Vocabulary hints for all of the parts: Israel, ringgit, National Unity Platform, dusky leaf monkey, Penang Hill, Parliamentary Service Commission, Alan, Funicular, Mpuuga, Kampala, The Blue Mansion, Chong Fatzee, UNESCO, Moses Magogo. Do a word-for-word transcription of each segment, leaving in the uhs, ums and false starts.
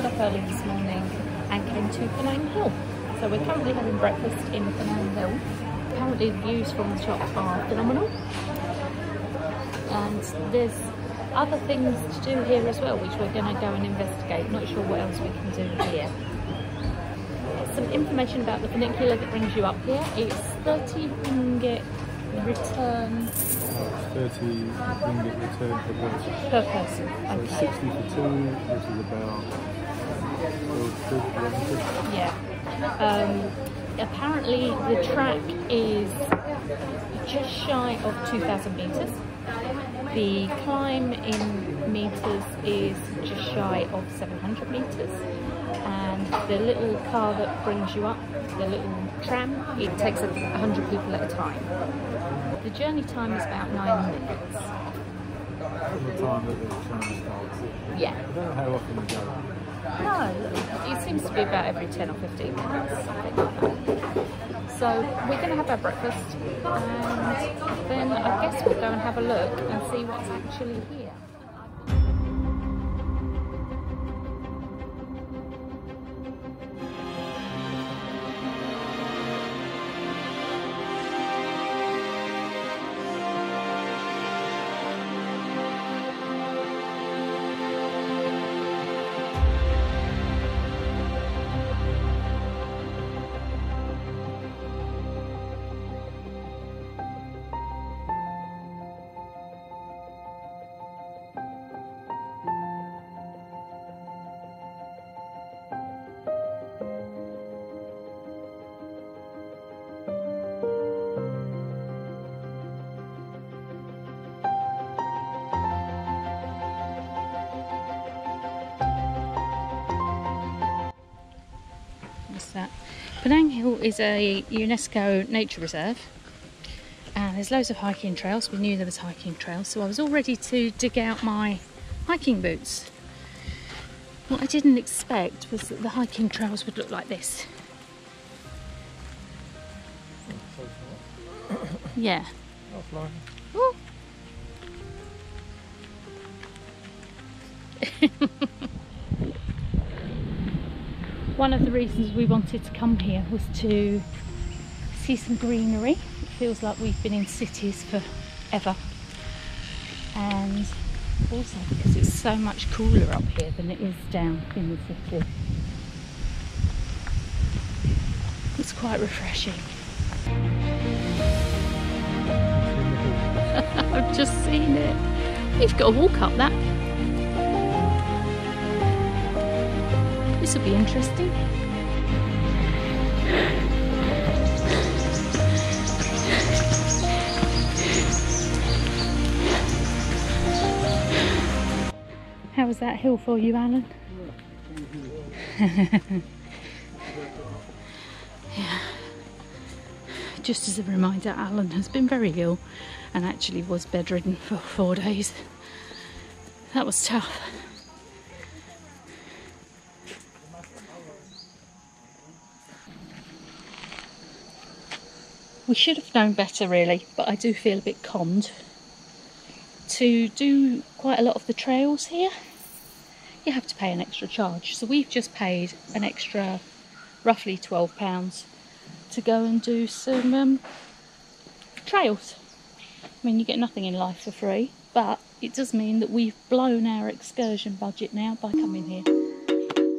got up early this morning and came to Penang Hill. So we're currently having breakfast in Penang Hill. Apparently the views from the shop are phenomenal. And there's other things to do here as well, which we're going to go and investigate. Not sure what else we can do here. Some information about the funicular that brings you up here. It's thirty ringgit return. thirty ringgit return per person. Per person. Okay. So sixty for two, which is about four fifty. Yeah. Um, apparently the track is just shy of two thousand meters. The climb in meters is just shy of seven hundred meters, and the little car that brings you up, the little tram, it takes one hundred people at a time. The journey time is about nine minutes. The time that the tram starts. Yeah. I don't know how often we go. No, it seems to be about every ten or fifteen minutes, something like that. So we're going to have our breakfast, and then I guess we'll go and have a look and see what's actually here. That. Penang Hill is a UNESCO nature reserve, and there's loads of hiking trails. We knew there was hiking trails, so I was all ready to dig out my hiking boots. What I didn't expect was that the hiking trails would look like this. Yeah. Ooh. One of the reasons we wanted to come here was to see some greenery. It feels like we've been in cities forever, and also because it's so much cooler up here than it is down in the city. It's quite refreshing. I've just seen it. We've got to walk up that. This will be interesting. How was that hill for you, Alan? Yeah. Just as a reminder, Alan has been very ill and actually was bedridden for four days. That was tough. We should have known better really, but I do feel a bit conned to do quite a lot of the trails here. You have to pay an extra charge, so we've just paid an extra roughly twelve pounds to go and do some um, trails. I mean, you get nothing in life for free, but it does mean that we've blown our excursion budget now by coming here. Thank you.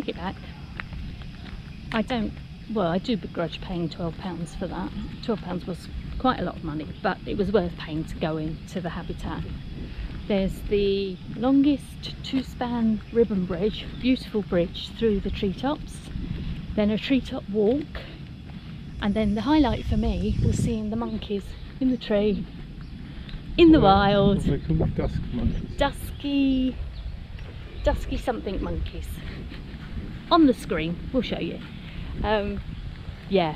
take it back. I don't, well, I do begrudge paying twelve pounds for that. twelve pounds was quite a lot of money, but it was worth paying to go into the habitat. There's the longest two-span ribbon bridge, beautiful bridge through the treetops, then a treetop walk, and then the highlight for me was seeing the monkeys in the tree, in the wild. What are they called? Dusk monkeys. Dusky, dusky something monkeys. On the screen, we'll show you. Um, yeah,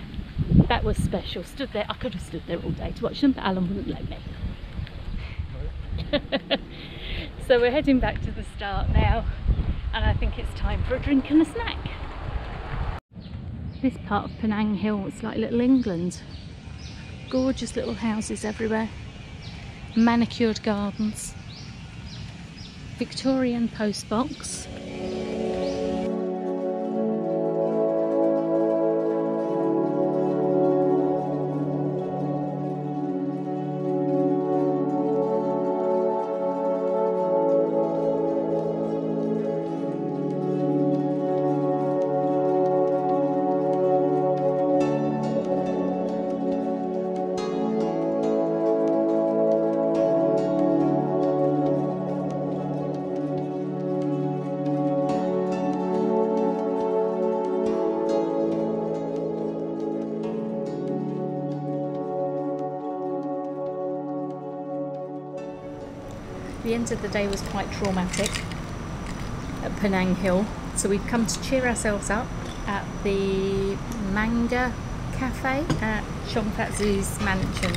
that was special. Stood there, I could have stood there all day to watch them, but Alan wouldn't let me. So we're heading back to the start now, and I think it's time for a drink and a snack. This part of Penang Hill, it's like little England. Gorgeous little houses everywhere, manicured gardens, Victorian post box. The end of the day was quite traumatic at Penang Hill, so we've come to cheer ourselves up at the manga cafe at Chong Fatzee's mansion.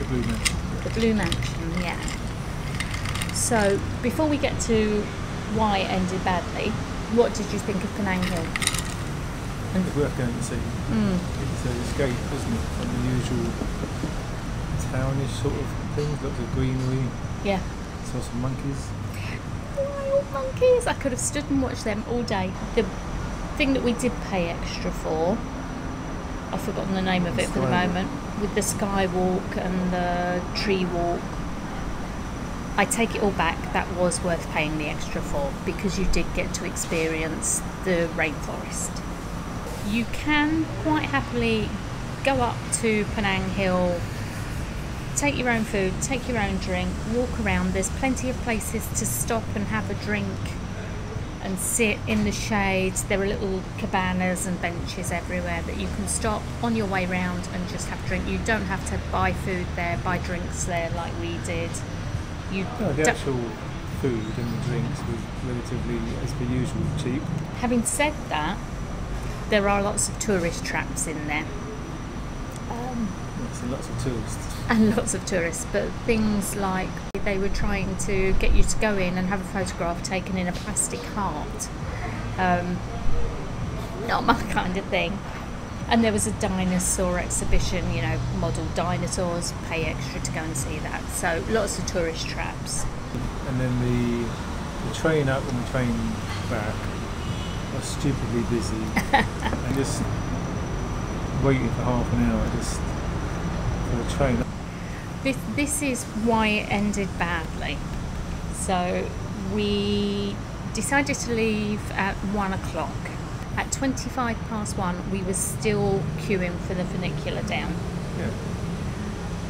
The Blue Mansion. The Blue Mansion, yeah. So before we get to why it ended badly, what did you think of Penang Hill? I think it's worth going to see. Mm. It's an escape, isn't it, from the usual townish sort of things, lots of greenery. Yeah. Saw some monkeys. Wild monkeys! I could have stood and watched them all day. The thing that we did pay extra for, I've forgotten the name of it for the moment, with the sky walk and the tree walk, I take it all back, that was worth paying the extra for, because you did get to experience the rainforest. You can quite happily go up to Penang Hill, take your own food, take your own drink, walk around. There's plenty of places to stop and have a drink and sit in the shade. There are little cabanas and benches everywhere that you can stop on your way round and just have a drink. You don't have to buy food there, buy drinks there like we did. You no, the actual food and the drinks was relatively, as per usual, cheap. Having said that, there are lots of tourist traps in there. Um, And lots of tourists. And lots of tourists, but things like they were trying to get you to go in and have a photograph taken in a plastic heart. Um, not my kind of thing. And there was a dinosaur exhibition, you know, model dinosaurs, pay extra to go and see that. So lots of tourist traps. And then the, the train up and the train back are stupidly busy. And just waiting for half an hour, just. The train. This, this is why it ended badly. So we decided to leave at one o'clock. At twenty-five past one, we were still queuing for the funicular down. Yeah.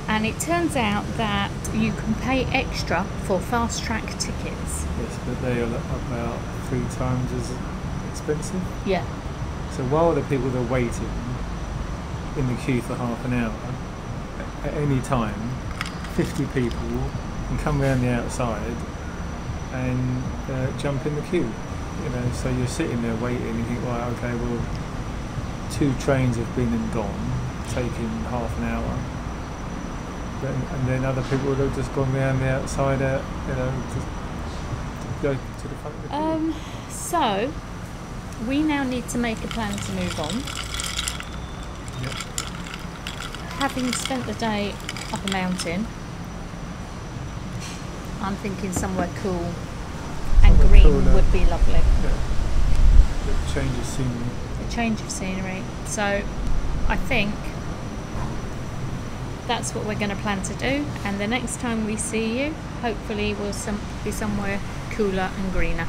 And it turns out that you can pay extra for fast track tickets. Yes, but they are about three times as expensive. Yeah. So while the people are waiting in the queue for half an hour, at any time, fifty people can come around the outside and uh, jump in the queue. You know, so you're sitting there waiting and you think, right, okay, well, two trains have been and gone, taking half an hour. Then, and then other people would have just gone around the outside, uh, you know, just to go to the front of the queue. Um, so, we now need to make a plan to move on. Yep. Having spent the day up a mountain, I'm thinking somewhere cool and somewhere green cooler. Would be lovely. Yeah. A change of scenery. A change of scenery. So I think that's what we're going to plan to do, and the next time we see you, hopefully we'll some be somewhere cooler and greener.